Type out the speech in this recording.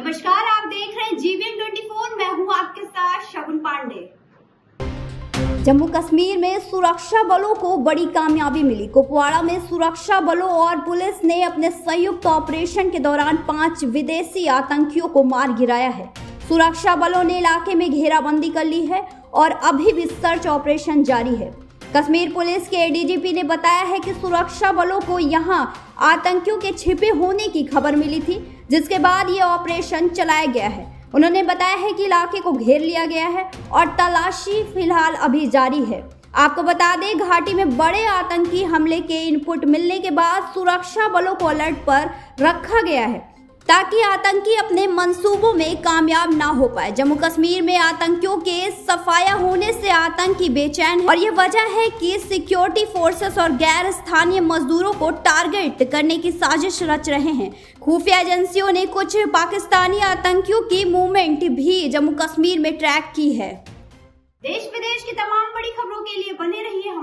नमस्कार, आप देख रहे हैं जीवन 24। मैं हूं आपके साथ शगुन पांडे। जम्मू कश्मीर में सुरक्षा बलों को बड़ी कामयाबी मिली। कुपवाड़ा में सुरक्षा बलों और पुलिस ने अपने संयुक्त ऑपरेशन के दौरान 5 विदेशी आतंकियों को मार गिराया है। सुरक्षा बलों ने इलाके में घेराबंदी कर ली है और अभी भी सर्च ऑपरेशन जारी है। कश्मीर पुलिस के एडीजीपी ने बताया है कि सुरक्षा बलों को यहां आतंकियों के छिपे होने की खबर मिली थी, जिसके बाद ये ऑपरेशन चलाया गया है। उन्होंने बताया है कि इलाके को घेर लिया गया है और तलाशी फिलहाल अभी जारी है। आपको बता दें, घाटी में बड़े आतंकी हमले के इनपुट मिलने के बाद सुरक्षा बलों को अलर्ट पर रखा गया है ताकि आतंकी अपने मंसूबों में कामयाब ना हो पाए। जम्मू कश्मीर में आतंकियों के सफाया होने से आतंकी बेचैन है और ये वजह है कि सिक्योरिटी फोर्सेस और गैर स्थानीय मजदूरों को टारगेट करने की साजिश रच रहे हैं। खुफिया एजेंसियों ने कुछ पाकिस्तानी आतंकियों की मूवमेंट भी जम्मू कश्मीर में ट्रैक की है। देश विदेश की तमाम बड़ी खबरों के लिए बने रहिए।